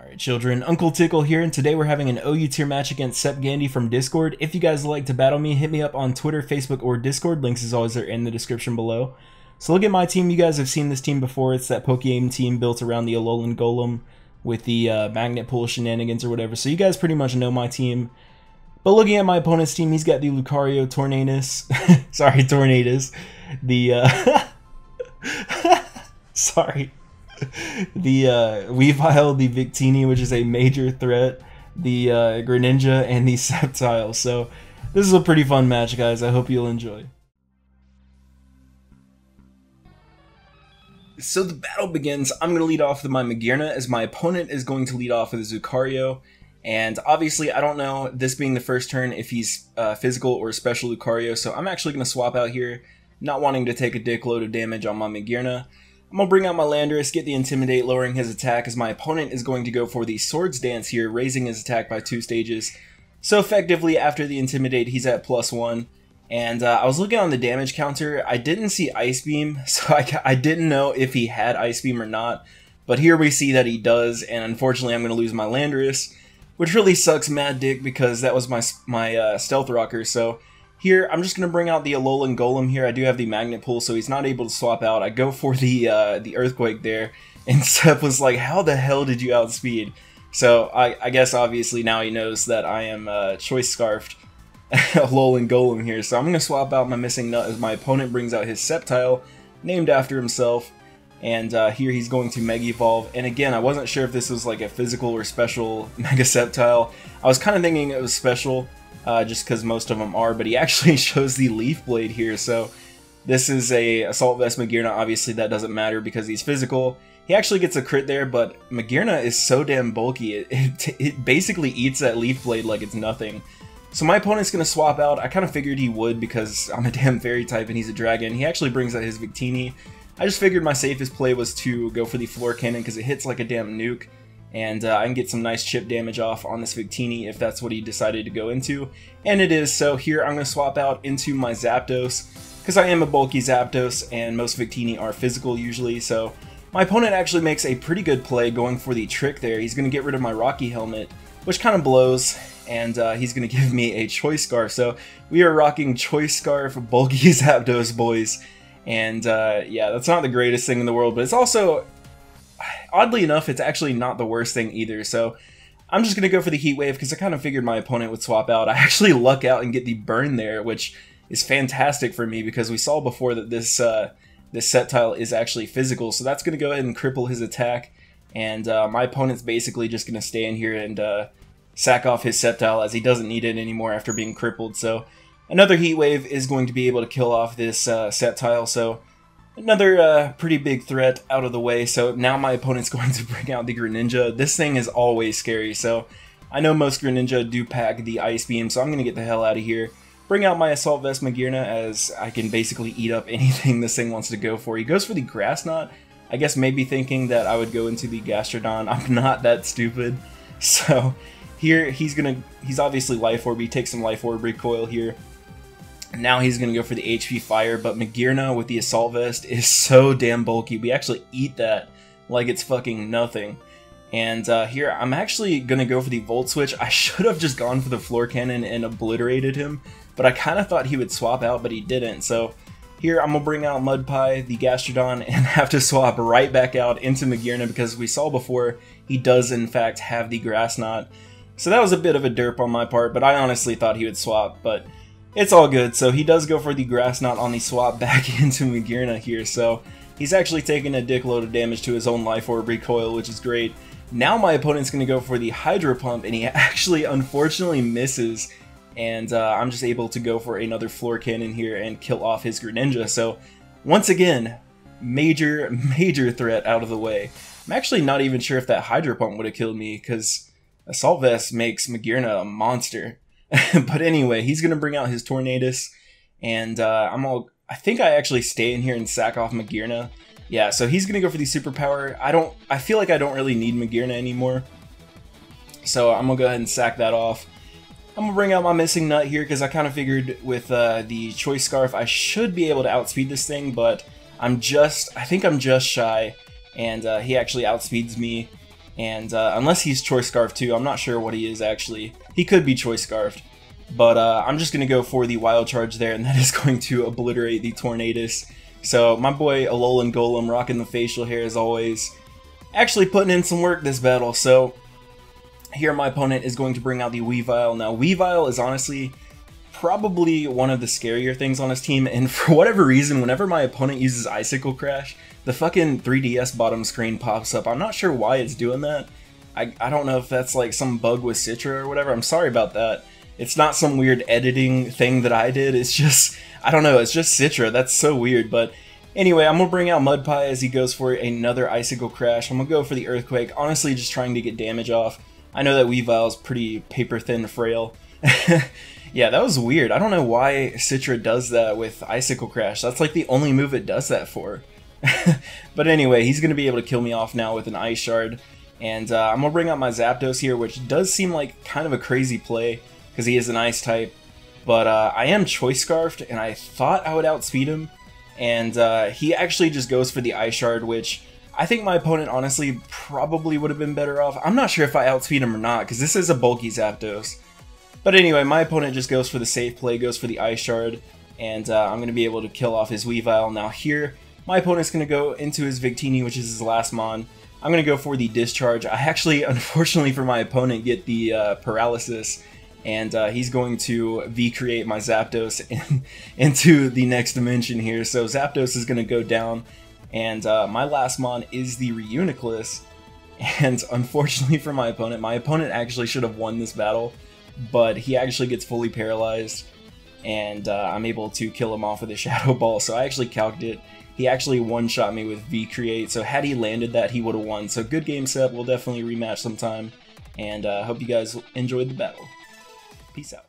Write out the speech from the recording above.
Alright children, Uncle Tickle here, and today we're having an OU tier match against Sep Gandy from Discord. If you guys like to battle me, hit me up on Twitter, Facebook, or Discord. Links as always are in the description below. So look at my team, you guys have seen this team before. It's that PokeAim team built around the Alolan Golem with the Magnet Pull shenanigans or whatever. So you guys pretty much know my team. But looking at my opponent's team, he's got the Lucario, Tornadus, the Weavile, the Victini, which is a major threat, the Greninja, and the Sceptile. So this is a pretty fun match, guys. I hope you'll enjoy. So the battle begins. I'm going to lead off with my Magearna, as my opponent is going to lead off with the Lucario. And obviously, I don't know, this being the first turn, if he's physical or special Lucario, so I'm actually going to swap out here, not wanting to take a dickload of damage on my Magearna. I'm going to bring out my Landorus, get the Intimidate, lowering his attack, as my opponent is going to go for the Swords Dance here, raising his attack by 2 stages. So effectively, after the Intimidate, he's at +1. And I was looking on the damage counter, I didn't see Ice Beam, so I didn't know if he had Ice Beam or not. But here we see that he does, and unfortunately I'm going to lose my Landorus, which really sucks mad dick, because that was my Stealth Rocker. So here, I'm just going to bring out the Alolan Golem here. I do have the Magnet Pull, so he's not able to swap out. I go for the Earthquake there, and Sep was like, how the hell did you outspeed? So I guess obviously now he knows that I am Choice Scarfed Alolan Golem here. So I'm going to swap out my Missing Nut, as my opponent brings out his Sceptile, named after himself. And here he's going to Mega Evolve. And again, I wasn't sure if this was like a physical or special Mega Sceptile. I was kind of thinking it was special, just because most of them are, but he actually shows the Leaf Blade here, so this is a Assault Vest Magearna. Obviously that doesn't matter because he's physical. He actually gets a crit there, but Magearna is so damn bulky, it basically eats that Leaf Blade like it's nothing. So my opponent's going to swap out. I kind of figured he would because I'm a damn Fairy type and he's a Dragon. He actually brings out his Victini. I just figured my safest play was to go for the Floor Cannon because it hits like a damn nuke. And I can get some nice chip damage off on this Victini if that's what he decided to go into. And it is, so here I'm going to swap out into my Zapdos, because I am a bulky Zapdos, and most Victini are physical usually, so my opponent actually makes a pretty good play going for the trick there. He's going to get rid of my Rocky Helmet, which kind of blows, and he's going to give me a Choice Scarf. So we are rocking Choice Scarf, bulky Zapdos, boys. And yeah, that's not the greatest thing in the world, but it's also, oddly enough, it's actually not the worst thing either. So I'm just going to go for the Heat Wave because I kind of figured my opponent would swap out. I actually luck out and get the burn there, which is fantastic for me because we saw before that this Sceptile is actually physical. So that's going to go ahead and cripple his attack. And my opponent's basically just going to stay in here and sack off his Sceptile, as he doesn't need it anymore after being crippled. So another Heat Wave is going to be able to kill off this Sceptile. So another pretty big threat out of the way. So now my opponent's going to bring out the Greninja. This thing is always scary, so I know most Greninja do pack the Ice Beam, so I'm going to get the hell out of here. Bring out my Assault Vest Magearna, as I can basically eat up anything this thing wants to go for. He goes for the Grass Knot, I guess maybe thinking that I would go into the Gastrodon. I'm not that stupid. So here he's obviously Life Orb. He takes some Life Orb recoil here. Now he's going to go for the HP Fire, but Magearna with the Assault Vest is so damn bulky. We actually eat that like it's fucking nothing. And here I'm actually going to go for the Volt Switch. I should have just gone for the Floor Cannon and obliterated him, but I kind of thought he would swap out, but he didn't. So here I'm going to bring out Mudpie, the Gastrodon, and have to swap right back out into Magearna because we saw before he does in fact have the Grass Knot. So that was a bit of a derp on my part, but I honestly thought he would swap, but it's all good. So he does go for the Grass Knot on the swap back into Magearna here, so he's actually taking a dickload of damage to his own Life Orb recoil, which is great. Now my opponent's going to go for the Hydro Pump, and he actually unfortunately misses, and I'm just able to go for another Floor Cannon here and kill off his Greninja. So once again, major threat out of the way. I'm actually not even sure if that Hydro Pump would have killed me, because Assault Vest makes Magearna a monster. But anyway, he's going to bring out his Tornadus, and I think I actually stay in here and sack off Magearna. Yeah, so he's going to go for the Superpower. I feel like I don't really need Magearna anymore, so I'm going to go ahead and sack that off. I'm going to bring out my Missing Nut here because I kind of figured with the Choice Scarf I should be able to outspeed this thing, but I think I'm just shy, and he actually outspeeds me. And unless he's Choice Scarf too, I'm not sure what he is actually. He could be Choice Scarfed. But I'm just going to go for the Wild Charge there, and that is going to obliterate the Tornadus. So my boy Alolan Golem rocking the facial hair as always. Actually putting in some work this battle, so here my opponent is going to bring out the Weavile. Now Weavile is honestly probably one of the scarier things on his team, and for whatever reason, whenever my opponent uses Icicle Crash, the fucking 3DS bottom screen pops up. I'm not sure why it's doing that. I don't know if that's like some bug with Citra or whatever. I'm sorry about that. It's not some weird editing thing that I did, it's just, I don't know, it's just Citra, that's so weird. But anyway, I'm gonna bring out Mudpie as he goes for another Icicle Crash. I'm gonna go for the Earthquake, honestly just trying to get damage off. I know that Weavile's pretty paper-thin frail. Yeah, that was weird, I don't know why Citra does that with Icicle Crash, that's like the only move it does that for. But anyway, he's gonna be able to kill me off now with an Ice Shard. And I'm gonna bring out my Zapdos here, which does seem like kind of a crazy play, because he is an ice type, but I am Choice Scarfed, and I thought I would outspeed him, and he actually just goes for the Ice Shard, which I think my opponent honestly probably would have been better off. I'm not sure if I outspeed him or not, because this is a bulky Zapdos. But anyway, my opponent just goes for the safe play, goes for the Ice Shard, and I'm going to be able to kill off his Weavile. Now here, my opponent's going to go into his Victini, which is his last mon. I'm going to go for the Discharge. I actually, unfortunately for my opponent, get the Paralysis. And he's going to V-create my Zapdos into the next dimension here. So Zapdos is going to go down, and my last mon is the Reuniclus. And unfortunately for my opponent actually should have won this battle, but he actually gets fully paralyzed, and I'm able to kill him off with a Shadow Ball. So I actually calced it. He actually one-shot me with V-create, so had he landed that, he would have won. So good game, Sep. We'll definitely rematch sometime, and hope you guys enjoyed the battle. Peace out.